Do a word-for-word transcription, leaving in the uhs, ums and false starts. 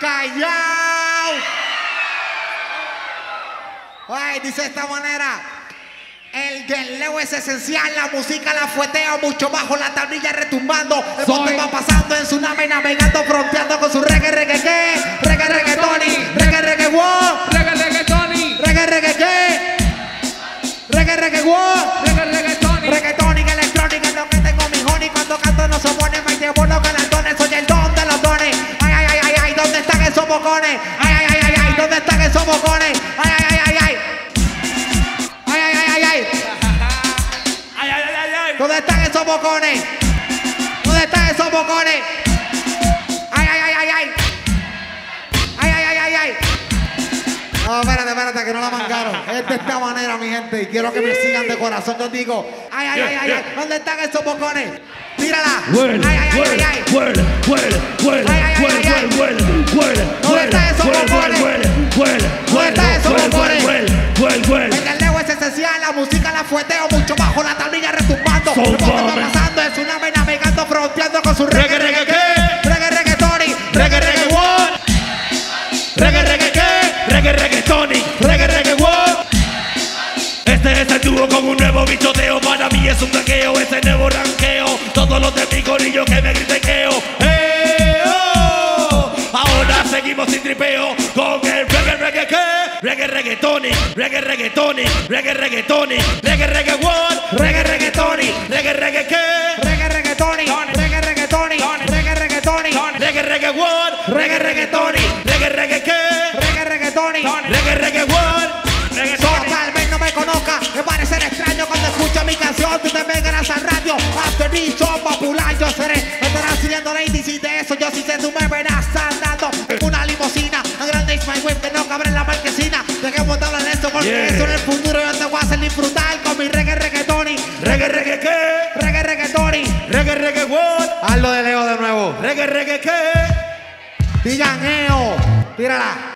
Callao. Ay, dice de esta manera: el guerrero es esencial, la música la fueteo mucho bajo, la tablilla retumbando, el bote va pasando en tsunami, navegando, fronteando con su reggae, reggae, qué, reggae, reggae, Tony, reggae, reggae, wow, reggae, reggae, Tony, reggae, reggae, qué, reggae, reggae, wow, reggae, reggae, Tony, reggae, Tony, electrónica, lo que tengo mi honey, cuando canto no se opone, me llevo los galardones, soy el don de los dones, ay, ay, ay, ay, ay, ¿dónde están esos bocones? Ay, ay, ay, ay, ay, ¿dónde están esos bocones? Ay, ay, ay, ay, ay. ¿Dónde están esos bocones? ¿Dónde están esos bocones? Ay, ay, ay, ay, ay. Ay, ay, ay, ay, ay. No, espérate, espérate, que no la mangaron. Es de esta manera, mi gente. Y quiero que me sigan de corazón. Yo digo, ay, ay, ay, ay, ay. ¿Dónde están esos bocones? Mírala. Ay, ay, ay, ay, ay. Huele, huele, huele, huele, huele, huele. ¿Dónde están esos bocones? ¿Dónde están esos bocones? El guerrero es esencial, la música la fueteo mucho bajo, la tablilla retumbando, el bote va pasando, es una vena navegando, fronteando con su reggae, reggae, qué, reggae, reggae, Tony, reggae, reggae, wow, reggae, reggae, qué, reggae, reggae, Tony, reggae, reggae, wow. Este es el dúo con un nuevo bichoteo, para mí es un taqueo, este nuevo ranqueo, todos los de mi corillo que me gritequeo, eh, oh. Ahora seguimos sin tripeo, con el reggae, reggae, qué. Reggae, reggae, Tony, reggae, reggae, Tony, reggae, reggae, Tony, reggae, reggae, world, reggae, reggae, Tony, reggae, reggae, qué, reggae, reggae, Tony, reggae, reggae, Tony, reggae, reggae, Tony, reggae, reggae, world, reggae, reggae, Tony, reggae, reggae, qué, reggae, reggae, Tony, reggae, reggae, world, reggae, Tony. Tal vez no me conozca, me parece extraño cuando escucho mi canción, tú te vengas al radio, after me, show popular, yo seré, me estarás siguiendo ladies y de eso, yo sí sé, tú me verás andando en una limusina, a grande es my web, que no cabré la marca. Dejemos de hablar de eso porque yeah. Eso en el futuro yo te voy a hacer disfrutar con mi reggae, reggae, Tony. Reggae, reggae, ¿qué? Reggae, reggae, Tony. Reggae, reggae, what? Hazlo de Leo de nuevo. Reggae, reggae, ¿qué? Digan, Eo. Tírala.